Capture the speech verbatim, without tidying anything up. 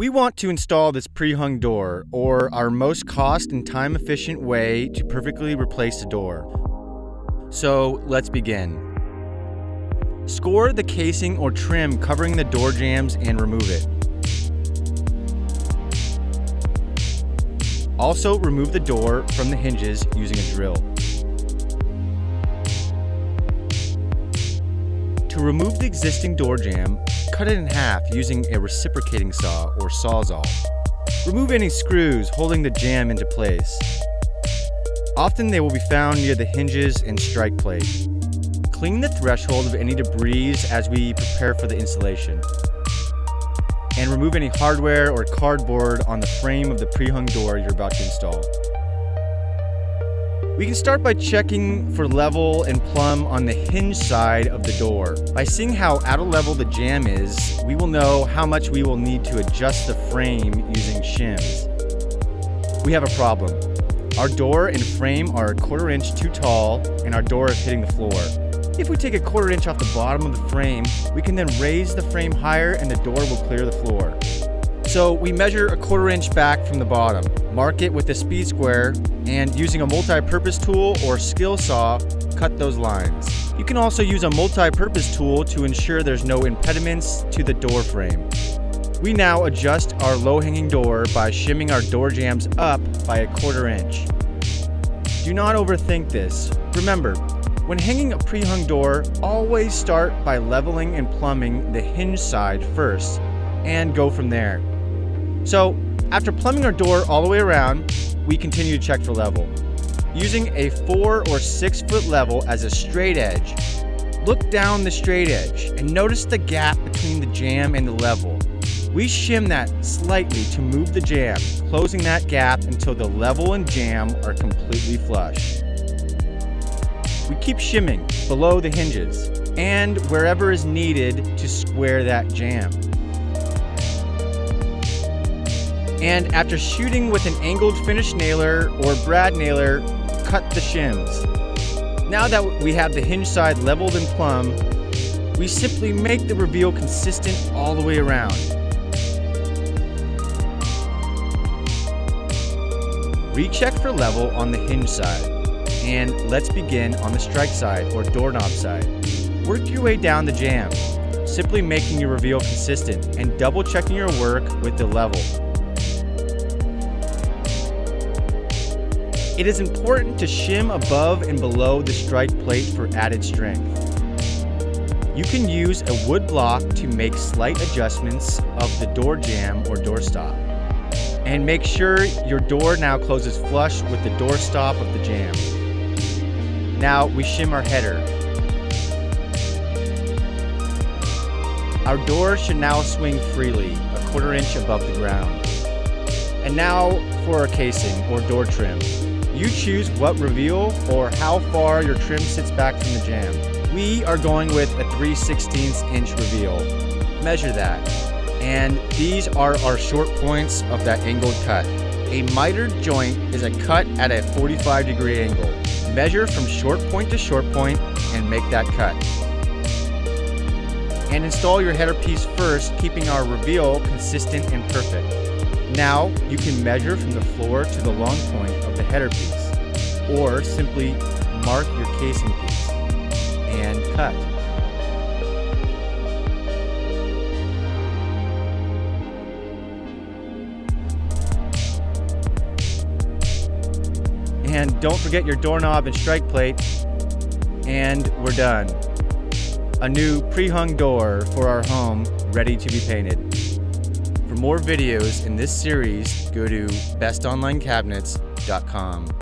We want to install this pre-hung door, or our most cost and time efficient way to perfectly replace a door. So let's begin. Score the casing or trim covering the door jambs and remove it. Also remove the door from the hinges using a drill. To remove the existing door jamb, cut it in half using a reciprocating saw or Sawzall. Remove any screws holding the jamb into place. Often they will be found near the hinges and strike plate. Clean the threshold of any debris as we prepare for the installation. And remove any hardware or cardboard on the frame of the pre-hung door you're about to install. We can start by checking for level and plumb on the hinge side of the door. By seeing how out of level the jamb is, we will know how much we will need to adjust the frame using shims. We have a problem. Our door and frame are a quarter inch too tall, and our door is hitting the floor. If we take a quarter inch off the bottom of the frame, we can then raise the frame higher and the door will clear the floor. So we measure a quarter inch back from the bottom, mark it with a speed square, and using a multi-purpose tool or skill saw, cut those lines. You can also use a multi-purpose tool to ensure there's no impediments to the door frame. We now adjust our low-hanging door by shimming our door jambs up by a quarter inch. Do not overthink this. Remember, when hanging a pre-hung door, always start by leveling and plumbing the hinge side first, and go from there. So, after plumbing our door all the way around, we continue to check for level. Using a four or six foot level as a straight edge, look down the straight edge and notice the gap between the jamb and the level. We shim that slightly to move the jamb, closing that gap until the level and jamb are completely flush. We keep shimming below the hinges and wherever is needed to square that jamb. And after shooting with an angled finish nailer or brad nailer, cut the shims. Now that we have the hinge side leveled and plumb, we simply make the reveal consistent all the way around. Recheck for level on the hinge side. And let's begin on the strike side or doorknob side. Work your way down the jamb, simply making your reveal consistent and double checking your work with the level. It is important to shim above and below the strike plate for added strength. You can use a wood block to make slight adjustments of the door jamb or doorstop. And make sure your door now closes flush with the doorstop of the jamb. Now we shim our header. Our door should now swing freely, a quarter inch above the ground. And now for our casing or door trim. You choose what reveal or how far your trim sits back from the jamb. We are going with a three sixteenths inch reveal. Measure that. And these are our short points of that angled cut. A mitered joint is a cut at a forty-five degree angle. Measure from short point to short point and make that cut. And install your header piece first, keeping our reveal consistent and perfect. Now you can measure from the floor to the long point of the header piece, or simply mark your casing piece and cut. And don't forget your doorknob and strike plate. And we're done. A new pre-hung door for our home, ready to be painted. For more videos in this series, go to best online cabinets dot com.